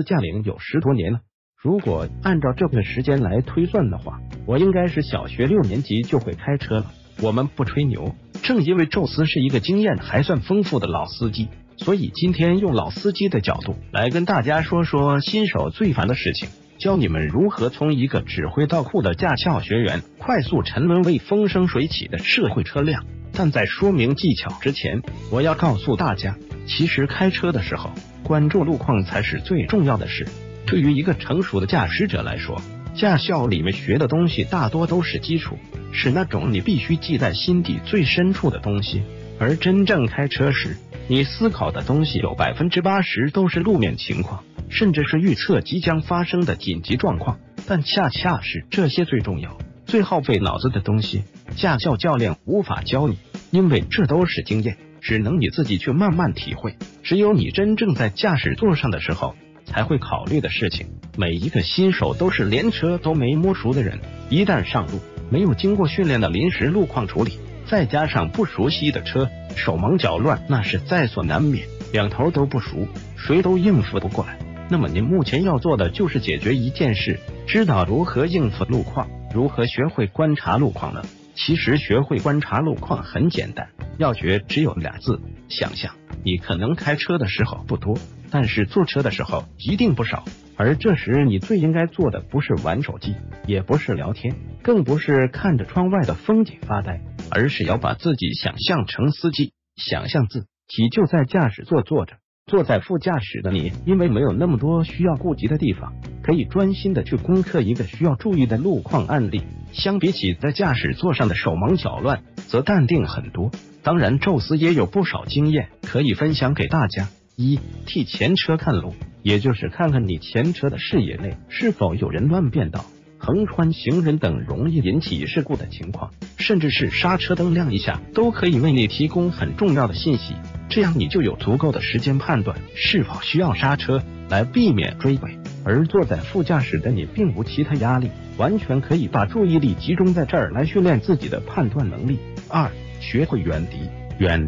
司驾龄有10多年了。如果按照这个时间来推算的话，我应该是小学6年级就会开车了。我们不吹牛，正因为宙斯是一个经验还算丰富的老司机，所以今天用老司机的角度来跟大家说说新手最烦的事情，教你们如何从一个指挥倒库的驾校学员快速沉沦为风生水起的社会车辆。但在说明技巧之前，我要告诉大家，其实开车的时候关注路况才是最重要的事。对于一个成熟的驾驶者来说，驾校里面学的东西大多都是基础，是那种你必须记在心底最深处的东西。而真正开车时，你思考的东西有 80% 都是路面情况，甚至是预测即将发生的紧急状况，但恰恰是这些最重要、最耗费脑子的东西，驾校教练无法教你，因为这都是经验，只能你自己去慢慢体会。只有你真正在驾驶座上的时候才会考虑的事情。每一个新手都是连车都没摸熟的人，一旦上路，没有经过训练的临时路况处理，再加上不熟悉的车，手忙脚乱那是在所难免，两头都不熟，谁都应付不过来。那么您目前要做的就是解决一件事，知道如何应付路况，如何学会观察路况了。其实学会观察路况很简单，要诀只有2字：想象。你可能开车的时候不多，但是坐车的时候一定不少，而这时你最应该做的不是玩手机，也不是聊天，更不是看着窗外的风景发呆，而是要把自己想象成司机，想象自己就在驾驶座坐着。坐在副驾驶的你，因为没有那么多需要顾及的地方，可以专心的去攻克一个需要注意的路况案例。相比起在驾驶座上的手忙脚乱，则淡定很多。当然，宙斯也有不少经验可以分享给大家。1. 替前车看路，也就是看看你前车的视野内是否有人乱变道、横穿行人等容易引起事故的情况，甚至是刹车灯亮一下都可以为你提供很重要的信息，这样你就有足够的时间判断是否需要刹车来避免追尾。而坐在副驾驶的你并无其他压力，完全可以把注意力集中在这儿来训练自己的判断能力。2. 学会远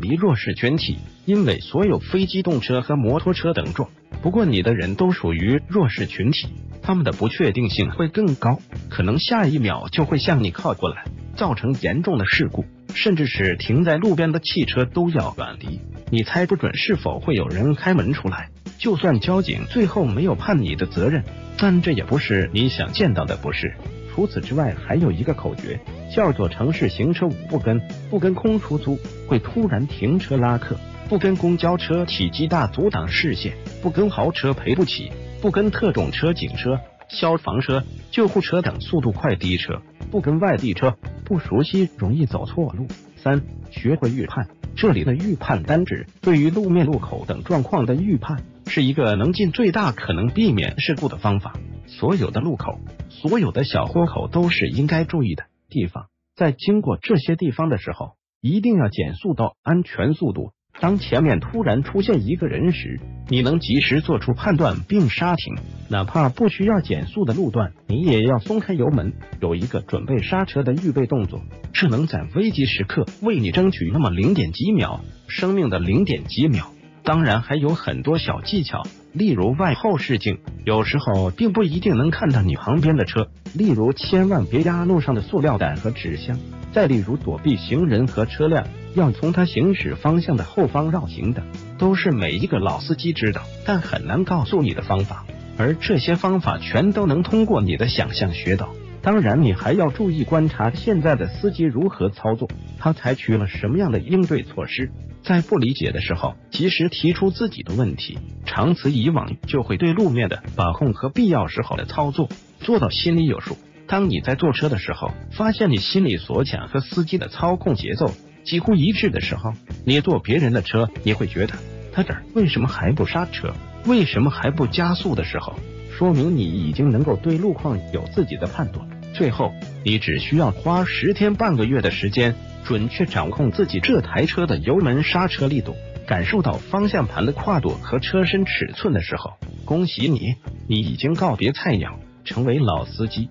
离弱势群体，因为所有非机动车和摩托车等重不过你的人都属于弱势群体，他们的不确定性会更高，可能下一秒就会向你靠过来，造成严重的事故，甚至是停在路边的汽车都要远离。你猜不准是否会有人开门出来，就算交警最后没有判你的责任，但这也不是你想见到的，不是。除此之外，还有一个口诀，叫做城市行车5不跟：不跟空出租，会突然停车拉客；不跟公交车体积大阻挡视线；不跟豪车赔不起；不跟特种车、警车、消防车、救护车等速度快的车；不跟外地车，不熟悉容易走错路。3. 学会预判，这里的预判单指对于路面、路口等状况的预判，是一个能尽最大可能避免事故的方法。所有的路口、所有的小豁口都是应该注意的地方，在经过这些地方的时候，一定要减速到安全速度。当前面突然出现一个人时，你能及时做出判断并刹停，哪怕不需要减速的路段，你也要松开油门，有一个准备刹车的预备动作，这能在危急时刻为你争取那么0.几秒，生命的0.几秒。当然还有很多小技巧，例如外后视镜，有时候并不一定能看到你旁边的车，例如千万别压路上的塑料袋和纸箱，再例如躲避行人和车辆，要从他行驶方向的后方绕行的，都是每一个老司机知道但很难告诉你的方法，而这些方法全都能通过你的想象学到。当然你还要注意观察现在的司机如何操作，他采取了什么样的应对措施，在不理解的时候及时提出自己的问题，长此以往就会对路面的把控和必要时候的操作做到心里有数。当你在坐车的时候，发现你心里所想和司机的操控节奏几乎一致的时候，你坐别人的车，你会觉得他这儿为什么还不刹车，为什么还不加速的时候，说明你已经能够对路况有自己的判断。最后，你只需要花10天半个月的时间，准确掌控自己这台车的油门刹车力度，感受到方向盘的跨度和车身尺寸的时候，恭喜你，你已经告别菜鸟，成为老司机。